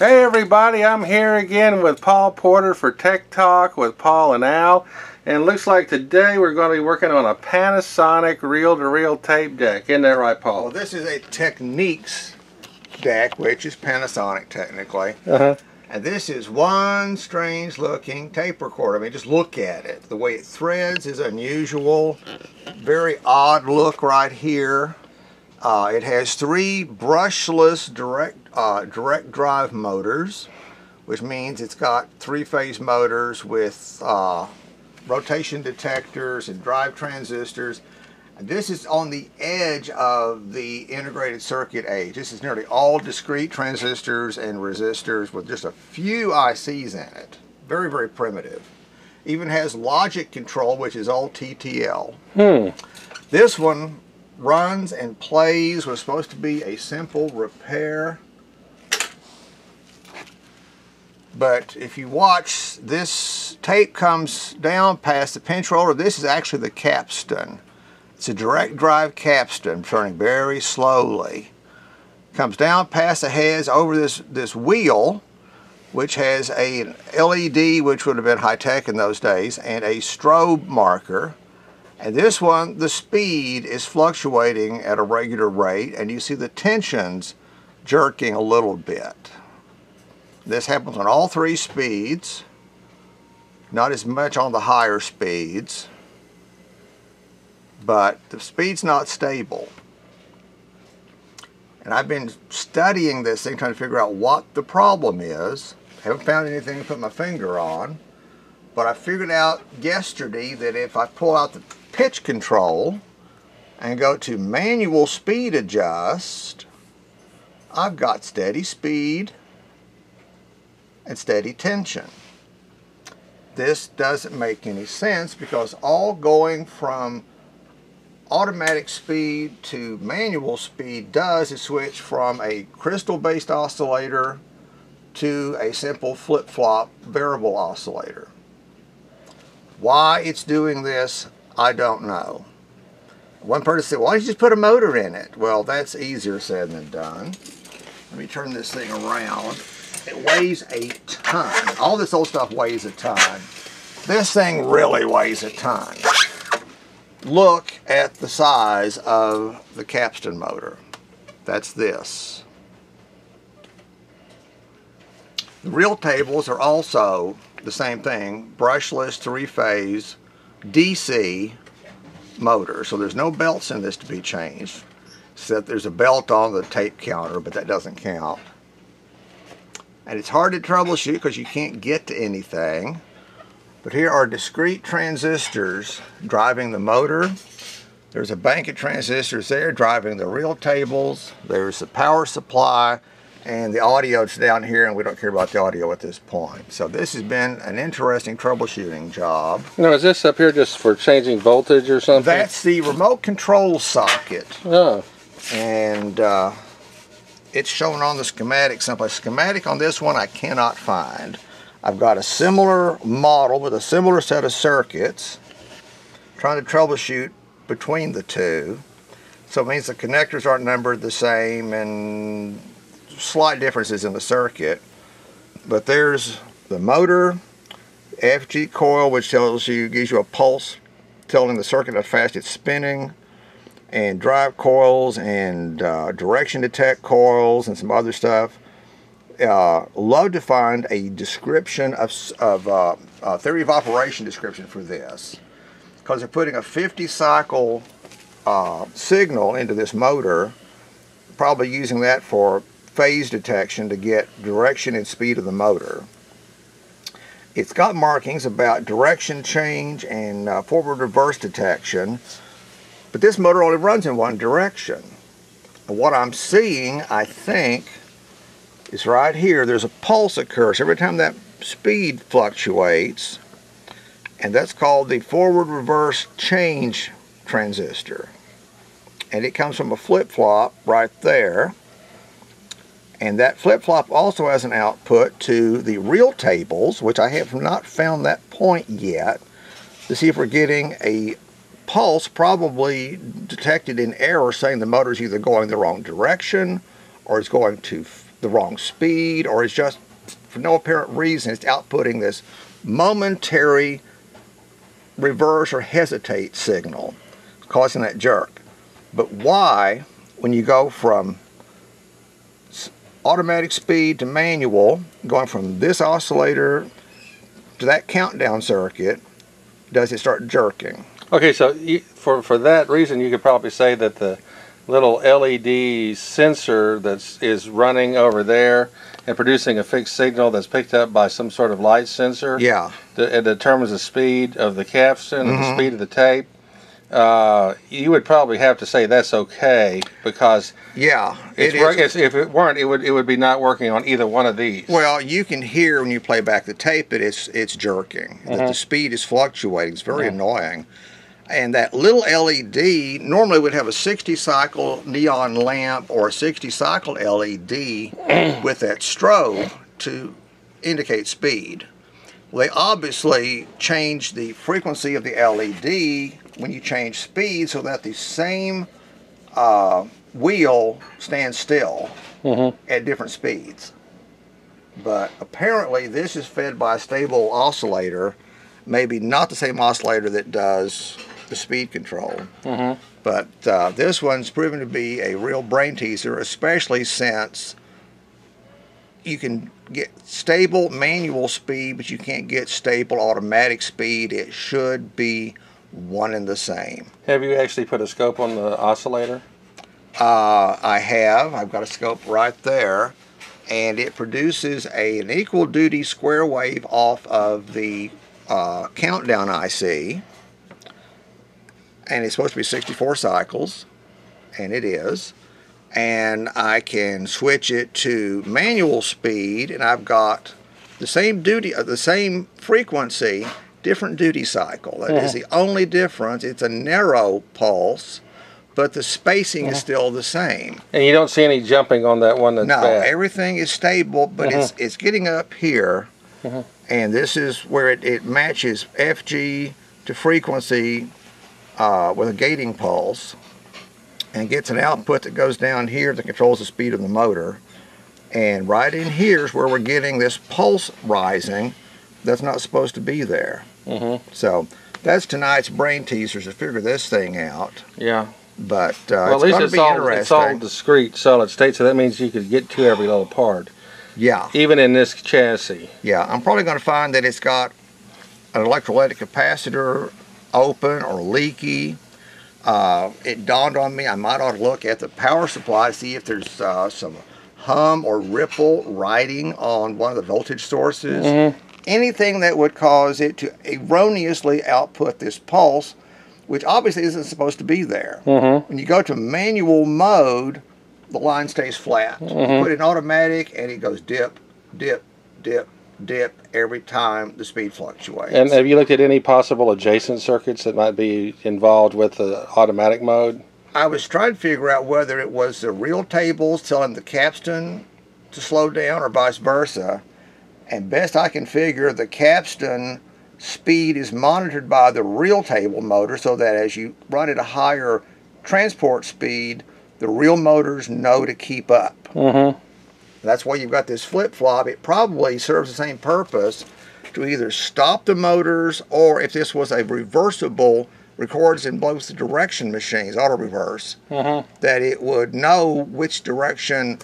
Hey everybody, I'm here again with Paul Porter for Tech Talk with Paul and Al, and it looks like today we're going to be working on a Panasonic reel-to-reel tape deck. Isn't that right, Paul? Well, this is a Technics deck, which is Panasonic technically, and this is one strange looking tape recorder. I mean, just look at it. The way it threads is unusual, very odd look right here. It has three brushless direct drive motors, which means it's got three-phase motors with rotation detectors and drive transistors. And this is on the edge of the integrated circuit age. This is nearly all discrete transistors and resistors with just a few ICs in it. Very, very primitive. Even has logic control, which is all TTL. This one runs and plays, was supposed to be a simple repair, but if you watch, this tape comes down past the pinch roller. This is actually the capstan. It's a direct drive capstan, turning very slowly. Comes down past the heads over this wheel, which has an LED, which would have been high tech in those days, and a strobe marker. And this one, the speed is fluctuating at a regular rate, and you see the tensions jerking a little bit. This happens on all three speeds, not as much on the higher speeds, but the speed's not stable. And I've been studying this thing, trying to figure out what the problem is. I haven't found anything to put my finger on, but I figured out yesterday that if I pull out the pitch control and go to manual speed adjust, I've got steady speed and steady tension. This doesn't make any sense, because all going from automatic speed to manual speed does is switch from a crystal-based oscillator to a simple flip-flop variable oscillator. Why it's doing this, I don't know. One person said, why don't you just put a motor in it? Well, that's easier said than done. Let me turn this thing around. It weighs a ton. All this old stuff weighs a ton. This thing really weighs a ton. Look at the size of the capstan motor. That's this. The reel tables are also the same thing, brushless three-phase DC motor. So there's no belts in this to be changed, except there's a belt on the tape counter, but that doesn't count. And it's hard to troubleshoot because you can't get to anything. But here are discrete transistors driving the motor. There's a bank of transistors there driving the reel tables. There's the power supply. And the audio's down here, and we don't care about the audio at this point. So this has been an interesting troubleshooting job. Now, is this up here just for changing voltage or something? That's the remote control socket. Oh. And it's shown on the schematic someplace. Schematic on this one I cannot find. I've got a similar model with a similar set of circuits, trying to troubleshoot between the two. So it means the connectors aren't numbered the same, and slight differences in the circuit. But there's the motor, FG coil, which tells you, gives you a pulse telling the circuit how fast it's spinning, and drive coils, and direction detect coils, and some other stuff. Low defined a description of theory of operation description for this, because they're putting a 50 cycle signal into this motor, probably using that for phase detection to get direction and speed of the motor. It's got markings about direction change and forward reverse detection, but this motor only runs in one direction. And what I'm seeing, I think, is right here. There's a pulse occurs every time that speed fluctuates, and that's called the forward reverse change transistor. And it comes from a flip-flop right there. And that flip-flop also has an output to the reel tables, which I have not found that point yet, to see if we're getting a pulse probably detected in error, saying the motor's either going the wrong direction or it's going too the wrong speed, or is just for no apparent reason it's outputting this momentary reverse or hesitate signal, causing that jerk. But why, when you go from automatic speed to manual, going from this oscillator to that countdown circuit, does it start jerking? Okay, so you, for that reason, you could probably say that the little LED sensor is running over there and producing a fixed signal that's picked up by some sort of light sensor. Yeah. It determines the speed of the capstan, mm-hmm. the speed of the tape. You would probably have to say that's okay, because yeah, if it weren't, it would be not working on either one of these. Well, you can hear when you play back the tape that it's jerking. Mm-hmm. That the speed is fluctuating. It's very mm-hmm. annoying. And that little LED normally would have a 60 cycle neon lamp or a 60 cycle LED with that strobe to indicate speed. Well, they obviously changed the frequency of the LED when you change speed so that the same wheel stands still mm-hmm. at different speeds. But apparently this is fed by a stable oscillator, maybe not the same oscillator that does the speed control. Mm-hmm. But this one's proven to be a real brain teaser, especially since you can get stable manual speed, but you can't get stable automatic speed. It should be one and the same. Have you actually put a scope on the oscillator? I have. I've got a scope right there, and it produces an equal duty square wave off of the countdown IC. And it's supposed to be 64 cycles, and it is. And I can switch it to manual speed, and I've got the same duty, the same frequency, different duty cycle. That yeah. is the only difference. It's a narrow pulse, but the spacing yeah. is still the same. And you don't see any jumping on that one. That's no, bad. Everything is stable, but mm-hmm. it's getting up here, mm-hmm. and this is where it matches FG to frequency. With a gating pulse, and gets an output that goes down here that controls the speed of the motor. And right in here is where we're getting this pulse rising that's not supposed to be there. Mm-hmm. So that's tonight's brain teasers to figure this thing out. Yeah. But well, it's going to be interesting. It's all discrete solid state, so that means you could get to every little part. Yeah. Even in this chassis. Yeah. I'm probably going to find that it's got an electrolytic capacitor open or leaky. It dawned on me I might ought to look at the power supply to see if there's some hum or ripple riding on one of the voltage sources. Mm-hmm. Anything that would cause it to erroneously output this pulse, which obviously isn't supposed to be there. Mm-hmm. When you go to manual mode, the line stays flat. Mm-hmm. Put in automatic and it goes dip, dip, dip, dip every time the speed fluctuates. And have you looked at any possible adjacent circuits that might be involved with the automatic mode? I was trying to figure out whether it was the reel tables telling the capstan to slow down or vice versa. And best I can figure, the capstan speed is monitored by the reel table motor, so that as you run at a higher transport speed, the reel motors know to keep up. Mm-hmm. That's why you've got this flip-flop. It probably serves the same purpose to either stop the motors, or if this was a reversible records and blows the direction machines, auto-reverse, mm-hmm. that it would know which direction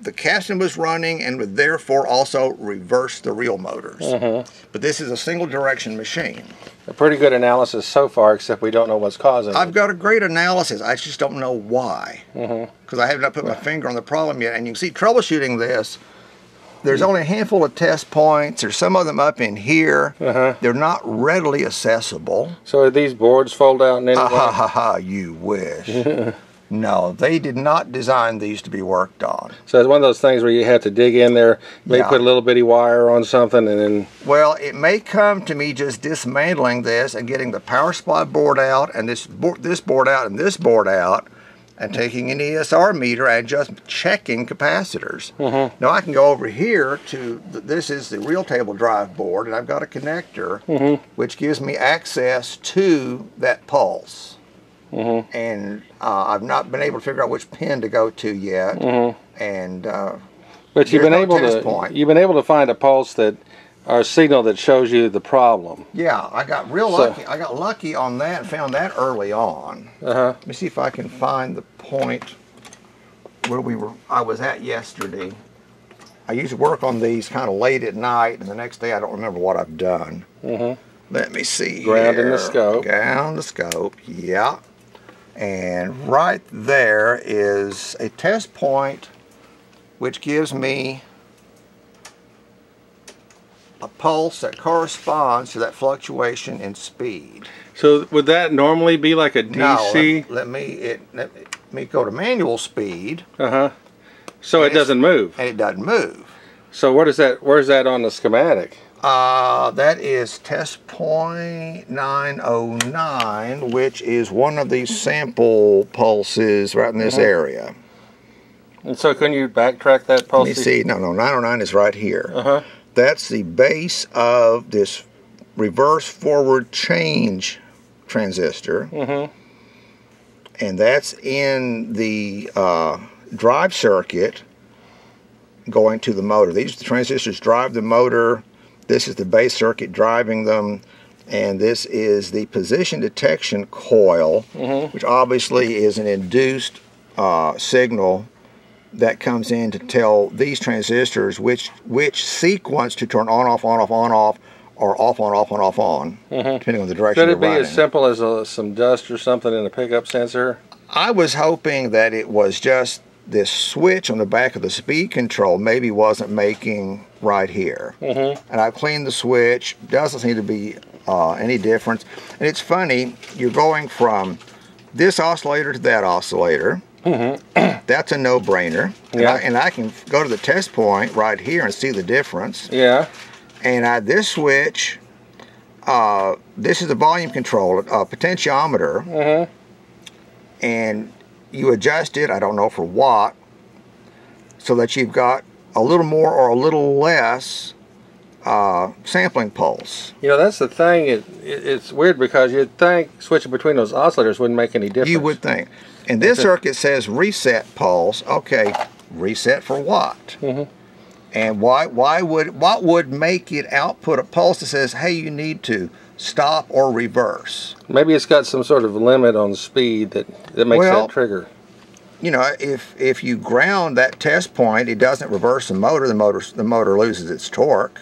the capstan was running and would therefore also reverse the reel motors. Mm-hmm. But this is a single-direction machine. A pretty good analysis so far, except we don't know what's causing it. I've got a great analysis. I just don't know why. Because mm-hmm. I have not put my finger on the problem yet. And you can see troubleshooting this. There's only a handful of test points. There's some of them up in here. Uh-huh. They're not readily accessible. So are these boards fold out in any way? Ha ha ha, you wish. No, they did not design these to be worked on. So it's one of those things where you have to dig in there, maybe yeah. put a little bitty wire on something, and then... Well, it may come to me just dismantling this and getting the power supply board out, and this board out, and this board out, and taking an ESR meter and just checking capacitors. Mm-hmm. Now I can go over here to... This is the reel table drive board, and I've got a connector, mm-hmm. which gives me access to that pulse. Mm-hmm. And I've not been able to figure out which pin to go to yet. Mm-hmm. And But you've been able to find a pulse that, or a signal that shows you the problem. Yeah, I got real lucky. I got lucky on that and found that early on. Let me see if I can find the point where we were. I was at yesterday. I usually work on these kind of late at night, and the next day I don't remember what I've done. Let me see. Grounding the scope. Ground the scope. Yeah. And right there is a test point, which gives me a pulse that corresponds to that fluctuation in speed. So would that normally be like a DC? No, let me go to manual speed. So it doesn't move. And it doesn't move. So what is that? Where's that on the schematic? That is test point 909, which is one of these sample pulses right in this area. And so can you backtrack that pulse? Let me see. No, no, 909 is right here. That's the base of this reverse forward change transistor. And that's in the drive circuit going to the motor. These transistors drive the motor. This is the base circuit driving them. And this is the position detection coil, which obviously is an induced signal that comes in to tell these transistors which sequence to turn on, off, or off, on, off, on, off, on, depending on the direction you're running. Could it be as simple as some dust or something in a pickup sensor? I was hoping that it was just this switch on the back of the speed control maybe wasn't making right here. And I cleaned the switch. Doesn't seem to be any difference. And it's funny, you're going from this oscillator to that oscillator. That's a no-brainer. And I can go to the test point right here and see the difference. And this switch, this is the volume control, potentiometer. And you adjust it, I don't know for what, so that you've got a little more or a little less sampling pulse. You know, that's the thing. It's weird because you'd think switching between those oscillators wouldn't make any difference. You would think. And this circuit says reset pulse. Okay, reset for what? And what would make it output a pulse that says, hey, you need to stop or reverse? Maybe it's got some sort of limit on speed that makes that trigger. You know, if you ground that test point, it doesn't reverse the motor. The motor loses its torque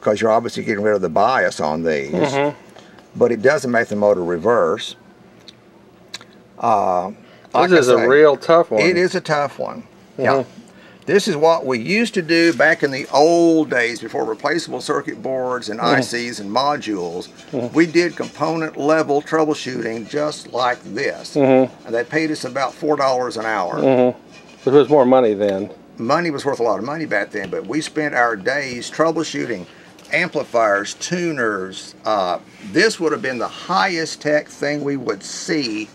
because you're obviously getting rid of the bias on these. But it doesn't make the motor reverse. This is a real tough one. It is a tough one. Yeah. This is what we used to do back in the old days before replaceable circuit boards and ICs and modules. We did component level troubleshooting just like this. And they paid us about $4 an hour. It was more money then. Money was worth a lot of money back then, but we spent our days troubleshooting amplifiers, tuners. This would have been the highest tech thing we would see.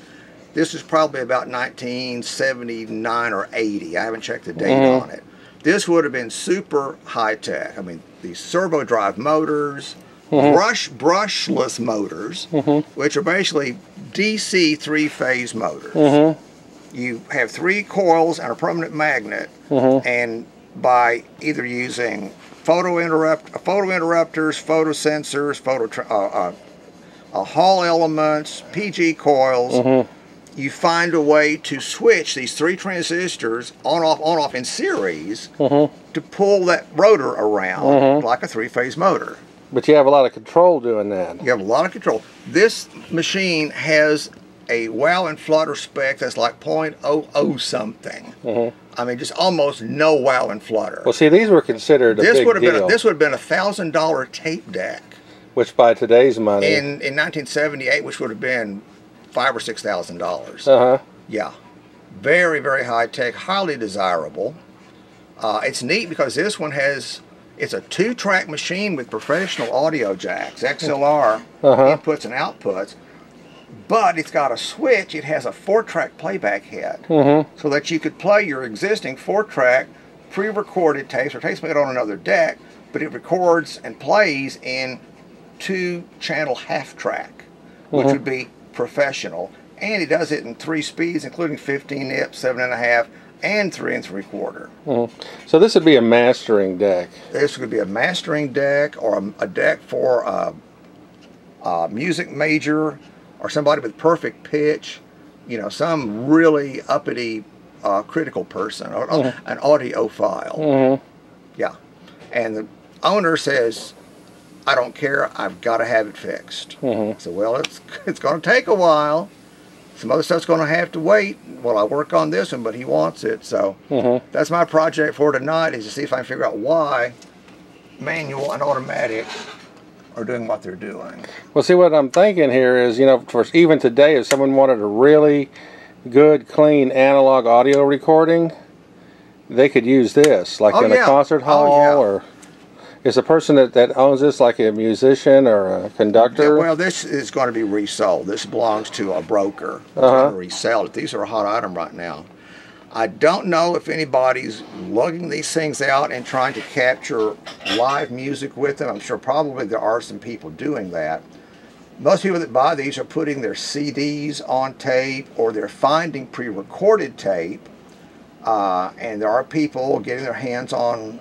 This is probably about 1979 or 80. I haven't checked the date on it. This would have been super high-tech. I mean, these servo drive motors, brushless motors, which are basically DC three-phase motors. You have three coils and a permanent magnet, and by either using photo interrupters, photo sensors, Hall elements, PG coils, you find a way to switch these three transistors on, off in series to pull that rotor around like a three-phase motor. But you have a lot of control doing that. You have a lot of control. This machine has a wow and flutter spec that's like 0.00 something. I mean, just almost no wow and flutter. Well, see, these were considered a big deal. This would have been a $1,000 tape deck. Which by today's money... In 1978, which would have been... $5,000 or $6,000. Yeah, very, very high tech, highly desirable. It's neat because this one has a two-track machine with professional audio jacks, XLR inputs and outputs, but it's got a switch. It has a four-track playback head, so that you could play your existing four-track pre-recorded tapes or tapes made on another deck, but it records and plays in two-channel half-track, which would be professional, and he does it in three speeds, including 15 nips, 7.5, and 3 3/4. Mm-hmm. So this would be a mastering deck. This could be a mastering deck or a deck for a music major or somebody with perfect pitch, you know, some really uppity critical person or mm-hmm. an audiophile. Mm-hmm. Yeah. And the owner says, I don't care, I've got to have it fixed. Mm-hmm. So, well, it's going to take a while. Some other stuff's going to have to wait while I work on this one, but he wants it. So mm-hmm. that's my project for tonight, is to see if I can figure out why manual and automatic are doing what they're doing. Well, see, what I'm thinking here is, you know, for even today, if someone wanted a really good, clean analog audio recording, they could use this, like in a concert hall, or is a person that owns this like a musician or a conductor? Yeah, well, this is going to be resold. This belongs to a broker. They're going to resell it. These are a hot item right now. I don't know if anybody's lugging these things out and trying to capture live music with them. I'm sure probably there are some people doing that. Most people that buy these are putting their CDs on tape, or they're finding pre-recorded tape. And there are people getting their hands on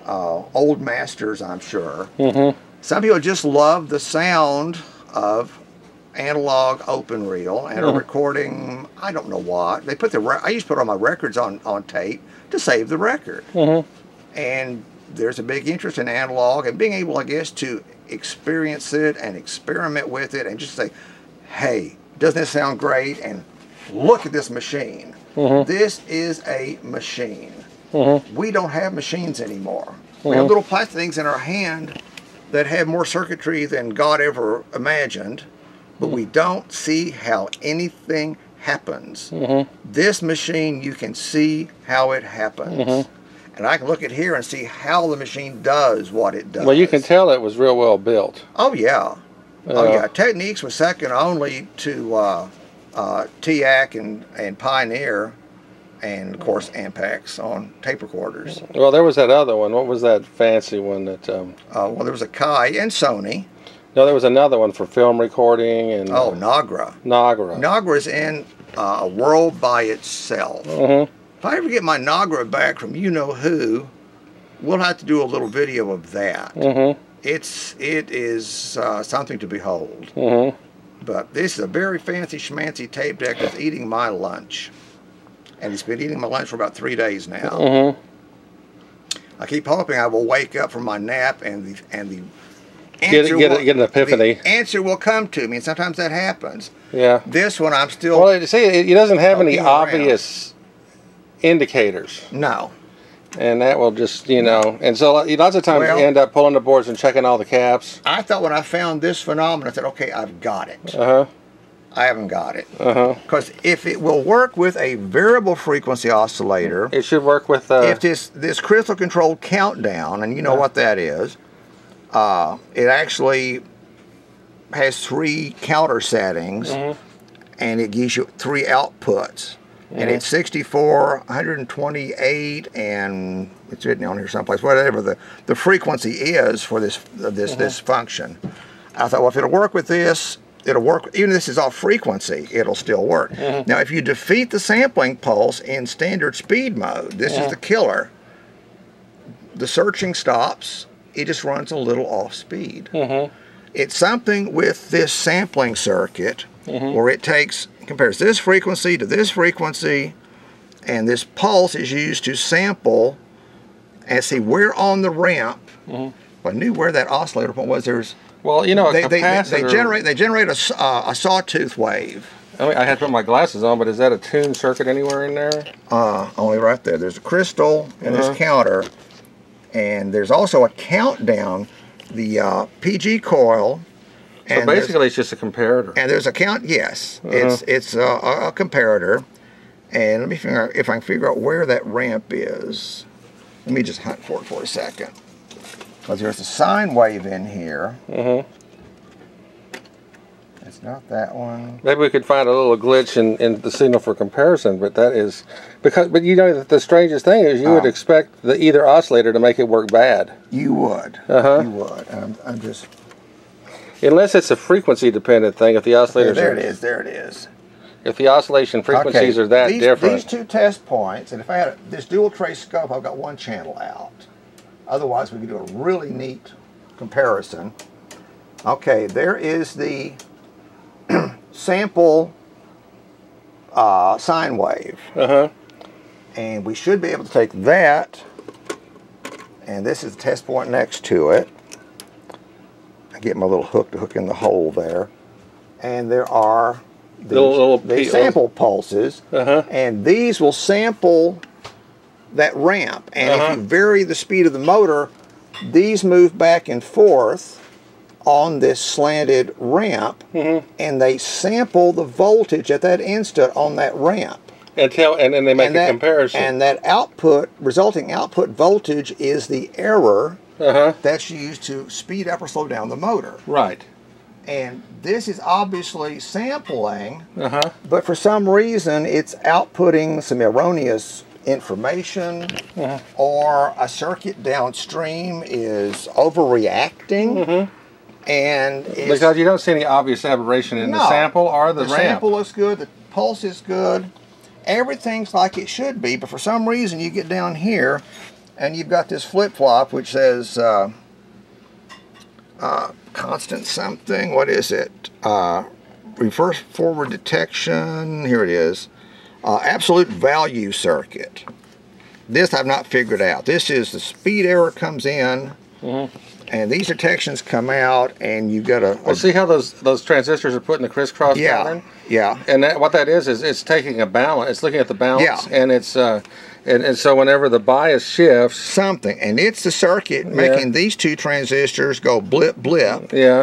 old masters, I'm sure. Mm-hmm. Some people just love the sound of analog open reel and mm-hmm. are recording, I don't know what. They put I used to put all my records on tape to save the record. Mm-hmm. And there's a big interest in analog and being able, I guess, to experience it and experiment with it and just say, hey, doesn't this sound great? And look at this machine. Mm-hmm. This is a machine. Mm-hmm. We don't have machines anymore. Mm-hmm. We have little plastic things in our hand that have more circuitry than God ever imagined, but mm-hmm. we don't see how anything happens. Mm-hmm. This machine, you can see how it happens. Mm-hmm. And I can look at here and see how the machine does what it does. Well, you can tell it was real well built. Oh, yeah. Oh, yeah. Technics was second only to TAC and Pioneer, and of course Ampex on tape recorders. Well, there was that other one. What was that fancy one that well, there was a Kai and Sony. No, there was another one for film recording and Nagra. Nagra's in a world by itself. Mm-hmm. If I ever get my Nagra back from you know who, we'll have to do a little video of that. Mm-hmm. It is something to behold. Mm-hmm. But this is a very fancy schmancy tape deck that's eating my lunch. And it's been eating my lunch for about 3 days now. Mm-hmm. I keep hoping I will wake up from my nap and the answer get an epiphany. The answer will come to me, and sometimes that happens. Yeah. This one I'm still... Well, see, it doesn't have any obvious indicators. No. And that will just, you know, and so lots of times you end up pulling the boards and checking all the caps. I thought when I found this phenomenon, I said, okay, I've got it. Uh-huh. I haven't got it. Uh-huh. Because if it will work with a variable frequency oscillator. It should work with... if this crystal control countdown, and you know what that is, it actually has 3 counter settings, mm-hmm. and it gives you 3 outputs. Mm-hmm. And it's 64, 128, and it's written on here someplace, whatever the frequency is for this function. I thought, well, if it'll work with this, it'll work. Even if this is off frequency, it'll still work. Mm-hmm. Now, if you defeat the sampling pulse in standard speed mode, this is the killer. The searching stops. It just runs a little off speed. Mm-hmm. It's something with this sampling circuit where it compares this frequency to this frequency, and this pulse is used to sample and see where on the ramp. Mm-hmm. I knew where that oscillator point was. There's well, you know, they generate a sawtooth wave. I had to put my glasses on, but is that a tuned circuit anywhere in there? Only right there. There's a crystal and this counter, and there's also a countdown, the PG coil. So basically, it's just a comparator. And there's a count. Yes, it's a comparator. And let me figure out if I can figure out where that ramp is. Let me just hunt for it for a second. Because there's a sine wave in here. Mm-hmm. It's not that one. Maybe we could find a little glitch in the signal for comparison. But that is because. But you know, the strangest thing is you would expect either oscillator to make it work bad. You would. You would. I'm just. Unless it's a frequency-dependent thing, if the oscillator... There it is. if the oscillation frequencies are that different. These two test points, and if I had this dual trace scope, I've got one channel out. Otherwise, we could do a really neat comparison. Okay, there is the sample sine wave. And we should be able to take that, and this is the test point next to it. I get my little hook to hook in the hole there. And there are the sample pulses, and these will sample that ramp. And if you vary the speed of the motor, these move back and forth on this slanted ramp, and they sample the voltage at that instant on that ramp. And they make a comparison. And that output, resulting output voltage is the error that's used to speed up or slow down the motor. Right. And this is obviously sampling, but for some reason it's outputting some erroneous information, or a circuit downstream is overreacting. And because you don't see any obvious aberration in the sample or the ramp. The sample looks good, the pulse is good, everything's like it should be, but for some reason you get down here and you've got this flip-flop which says constant something, what is it? Reverse forward detection, here it is. Absolute value circuit. This I've not figured out. This is the speed error comes in, and these detections come out, and you've got to... Well, see how those transistors are put in the crisscross pattern? Yeah. And that, what that is it's taking a balance. It's looking at the balance, and it's... And so whenever the bias shifts... Something. And it's the circuit making these two transistors go blip, blip. Well,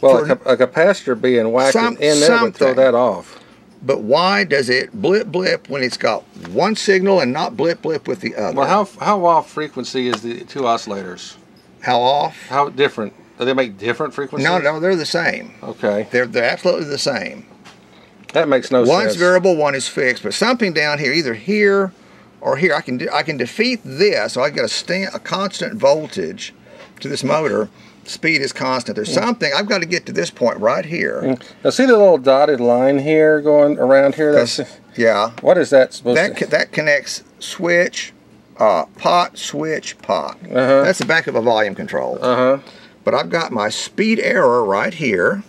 a capacitor being whacked in there would throw that off. But why does it blip, blip when it's got one signal and not blip, blip with the other? Well, how off frequency is the two oscillators? How off? How different? Do they make different frequencies? No, they're the same. Okay. They're absolutely the same. That makes no sense. One's variable, one is fixed, but something down here, either here... or here, I can defeat this, so I've got a constant voltage to this motor. Speed is constant. There's something, I've got to get to this point right here. Now see the little dotted line here going around here? What is that supposed to be? That connects switch, pot, switch, pot. That's the back of a volume control. But I've got my speed error right here.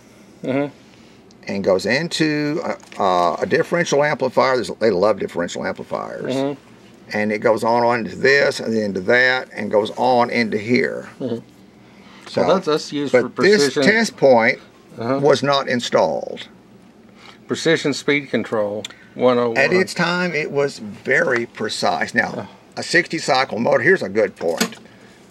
And goes into a differential amplifier. They love differential amplifiers. And it goes on into this, and then into that, and goes on into here. So that's used for precision. This test point was not installed. Precision speed control 101. At its time, it was very precise. Now, a 60-cycle motor, here's a good point.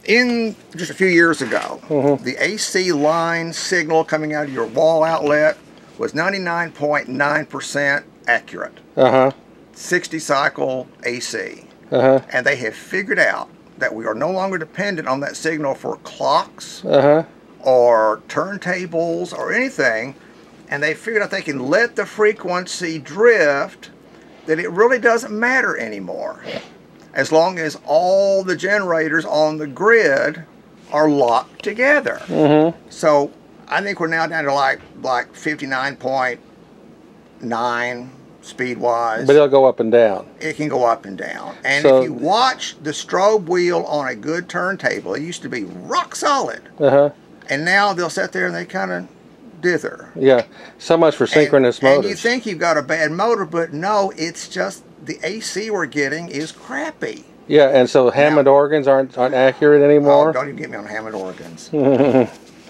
In just a few years ago, the AC line signal coming out of your wall outlet was 99.9% accurate. 60-cycle AC. And they have figured out that we are no longer dependent on that signal for clocks or turntables or anything. And they figured out they can let the frequency drift, that it really doesn't matter anymore. As long as all the generators on the grid are locked together. So I think we're now down to like 59.9 speed-wise. But it'll go up and down. It can go up and down. And so, if you watch the strobe wheel on a good turntable, it used to be rock solid. And now they'll sit there and they kind of dither. So much for synchronous motors. And you think you've got a bad motor, but no, it's just the AC we're getting is crappy. And so Hammond organs aren't accurate anymore? Oh, don't even get me on Hammond organs.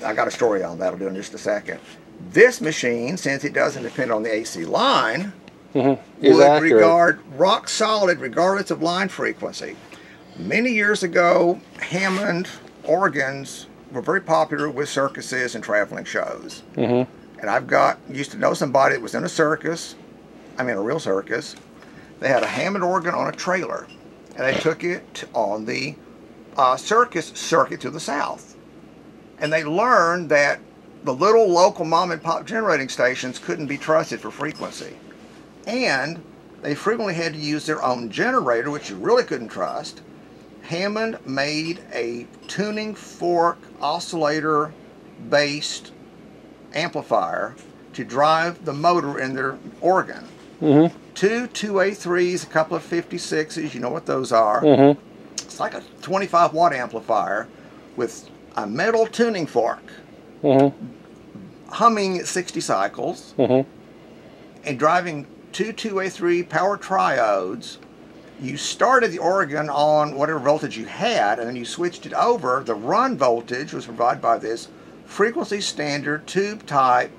I got a story on that I'll do in just a second. This machine, since it doesn't depend on the AC line, would regard rock solid regardless of line frequency. Many years ago, Hammond organs were very popular with circuses and traveling shows. And I've used to know somebody that was in a circus, I mean a real circus. They had a Hammond organ on a trailer, and they took it on the circus circuit to the south. And they learned that the little local mom and pop generating stations couldn't be trusted for frequency. And they frequently had to use their own generator, which you really couldn't trust. Hammond made a tuning fork oscillator based amplifier to drive the motor in their organ. Mm-hmm. Two 2A3s, a couple of 56s, you know what those are. Mm-hmm. It's like a 25-watt amplifier with a metal tuning fork, mm-hmm. humming at 60 cycles, mm-hmm. and driving two 2A3 power triodes. You started the organ on whatever voltage you had, and then you switched it over. The run voltage was provided by this frequency standard tube-type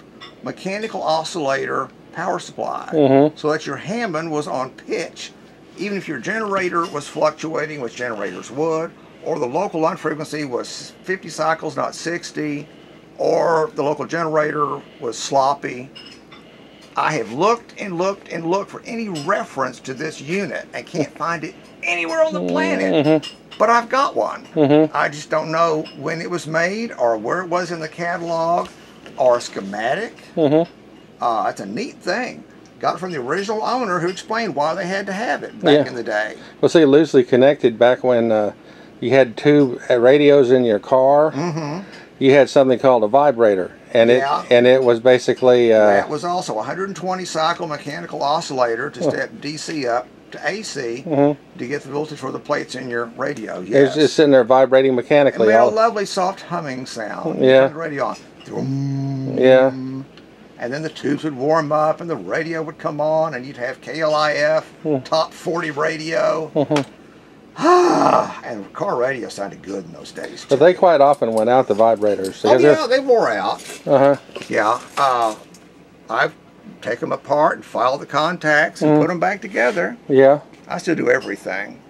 mechanical oscillator power supply, mm-hmm. so that your Hammond was on pitch, even if your generator was fluctuating, which generators would, or the local line frequency was 50 cycles, not 60, or the local generator was sloppy. I have looked and looked and looked for any reference to this unit and can't find it anywhere on the planet, mm-hmm. but I've got one. Mm-hmm. I just don't know when it was made or where it was in the catalog or a schematic. Mm-hmm. It's a neat thing. Got it from the original owner who explained why they had to have it back in the day. Well, see, loosely connected back when you had two radios in your car, mm-hmm. you had something called a vibrator. And it was basically... that was also a 120 cycle mechanical oscillator to step DC up to AC mm-hmm. to get the voltage for the plates in your radio. Yes. It was just sitting there vibrating mechanically. It made a lovely soft humming sound. Yeah. Turn the radio on. Yeah. And then the tubes would warm up and the radio would come on and you'd have KLIF, top 40 radio. Mm-hmm. And car radio sounded good in those days. Too. But they quite often went out, the vibrators. Oh, yeah, they wore out. Uh-huh. Yeah. I've taken them apart and filed the contacts and put them back together. Yeah. I still do everything.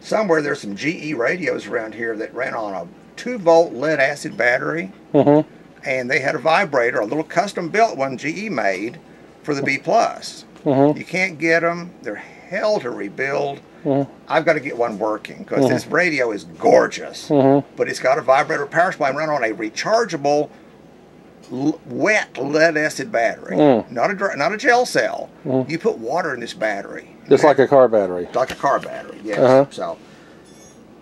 Somewhere there's some GE radios around here that ran on a 2-volt lead acid battery. Mm-hmm. And they had a vibrator, a little custom-built one GE made for the B+. Mm-hmm. You can't get them. They're hell to rebuild. Mm-hmm. I've got to get one working because this radio is gorgeous. Mm-hmm. But it's got a vibrator power supply run on a rechargeable wet lead-acid battery. Mm. Not a gel cell. Mm. You put water in this battery. Just like a car battery. It's like a car battery, yes. Uh-huh. So,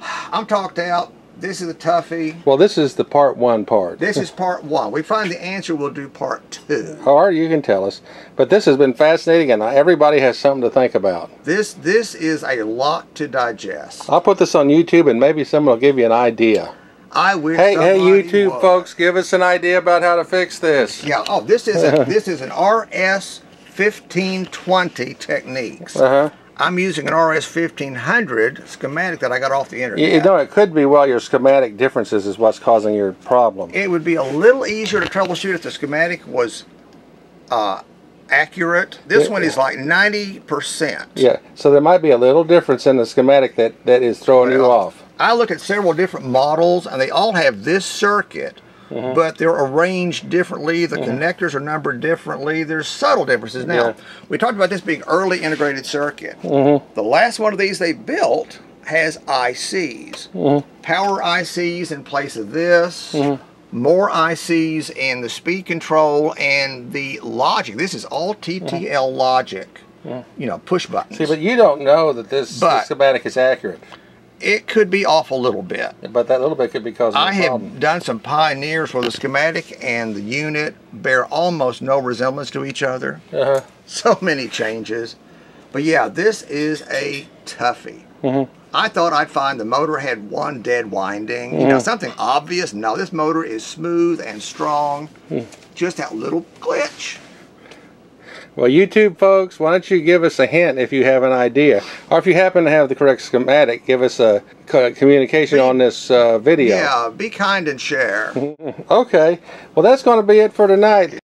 I'm talked out. This is a toughie. Well, this is the part 1 part. This is part 1. We find the answer, we'll do part 2. Or you can tell us. But this has been fascinating, and everybody has something to think about. This is a lot to digest. I'll put this on YouTube, and maybe someone will give you an idea. I wish. Hey, YouTube folks, give us an idea about how to fix this. Yeah. Oh, this is a, this is an RS-1520 Technics. Uh huh. I'm using an RS-1500 schematic that I got off the internet. You know, it could be, well, your schematic differences is what's causing your problem. It would be a little easier to troubleshoot if the schematic was accurate. This one is like 90%. Yeah, so there might be a little difference in the schematic that is throwing you off. I look at several different models, and they all have this circuit. Mm-hmm. But they're arranged differently, the connectors are numbered differently, there's subtle differences. Now, we talked about this being early integrated circuit. Mm-hmm. The last one of these they built has ICs. Mm-hmm. Power ICs in place of this, more ICs in the speed control and the logic. This is all TTL logic, you know, push buttons. See, but you don't know that this schematic is accurate. It could be off a little bit. But that little bit could be causing a problem. I have done some Pioneers where the schematic and the unit bear almost no resemblance to each other. Uh-huh. So many changes. But yeah, this is a toughie. Mm-hmm. I thought I'd find the motor had one dead winding. Mm-hmm. You know, something obvious. No, this motor is smooth and strong. Mm-hmm. Just that little glitch. Well, YouTube folks, why don't you give us a hint if you have an idea, or if you happen to have the correct schematic, give us a communication on this video. Yeah, be kind and share. Okay, well, that's going to be it for tonight.